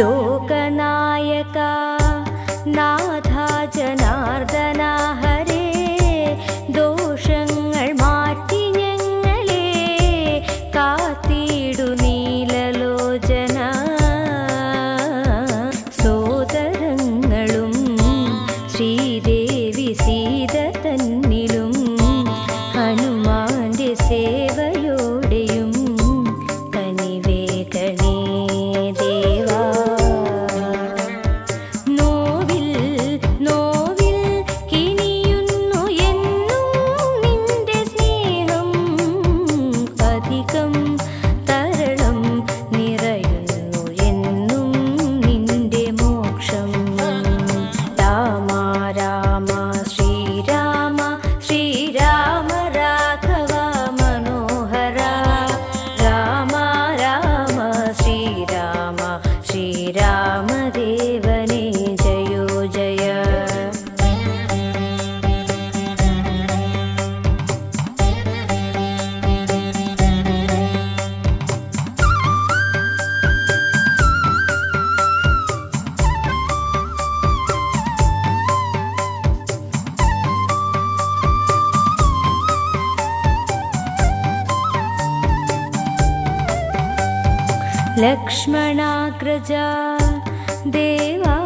लोकनायका नाथा जनार्दना हरे दोषंगल माट्टि नंगले कात्तीडु नीललोचना सोदरंगलुम श्रीदेवी सीत तन्निलुम हनुमान्ते सेवयोडेयुम तनिवेकणे लक्ष्मणाग्रजा देवा